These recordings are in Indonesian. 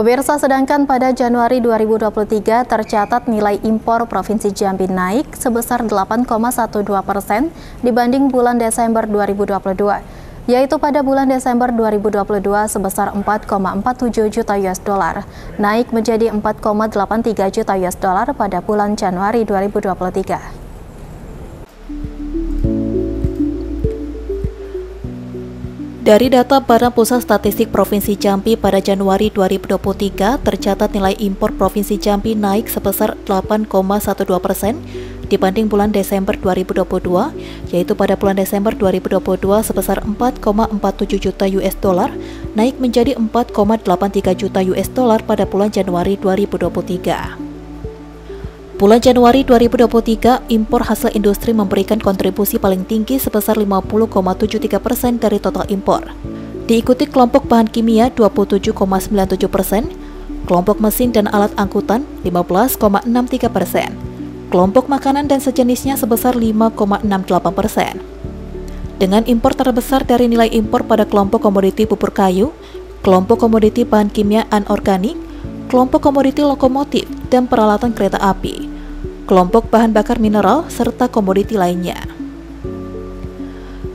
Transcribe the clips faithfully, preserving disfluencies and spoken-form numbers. Pemirsa, sedangkan pada Januari dua ribu dua puluh tiga tercatat nilai impor Provinsi Jambi naik sebesar delapan koma satu dua persen dibanding bulan Desember dua ribu dua puluh dua, yaitu pada bulan Desember dua ribu dua puluh dua sebesar empat koma empat tujuh juta U S D, naik menjadi empat koma delapan tiga juta U S D pada bulan Januari dua ribu dua puluh tiga. Dari data Badan Pusat Statistik Provinsi Jambi pada Januari dua ribu dua puluh tiga, tercatat nilai impor Provinsi Jambi naik sebesar delapan koma satu dua persen dibanding bulan Desember dua ribu dua puluh dua, yaitu pada bulan Desember dua ribu dua puluh dua sebesar empat koma empat tujuh juta U S D, naik menjadi empat koma delapan tiga juta U S D pada bulan Januari dua ribu dua puluh tiga. Bulan Januari dua ribu dua puluh tiga, impor hasil industri memberikan kontribusi paling tinggi sebesar lima puluh koma tujuh tiga persen dari total impor. Diikuti kelompok bahan kimia dua puluh tujuh koma sembilan tujuh persen, kelompok mesin dan alat angkutan lima belas koma enam tiga persen, kelompok makanan dan sejenisnya sebesar lima koma enam delapan persen. Dengan impor terbesar dari nilai impor pada kelompok komoditi bubur kayu, kelompok komoditi bahan kimia anorganik, kelompok komoditi lokomotif dan peralatan kereta api, kelompok bahan bakar mineral, serta komoditi lainnya.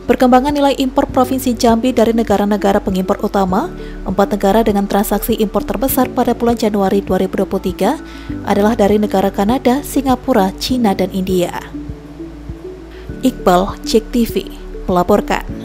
Perkembangan nilai impor Provinsi Jambi dari negara-negara pengimpor utama, empat negara dengan transaksi impor terbesar pada bulan Januari dua ribu dua puluh tiga adalah dari negara Kanada, Singapura, Cina, dan India. Iqbal J E K T V melaporkan.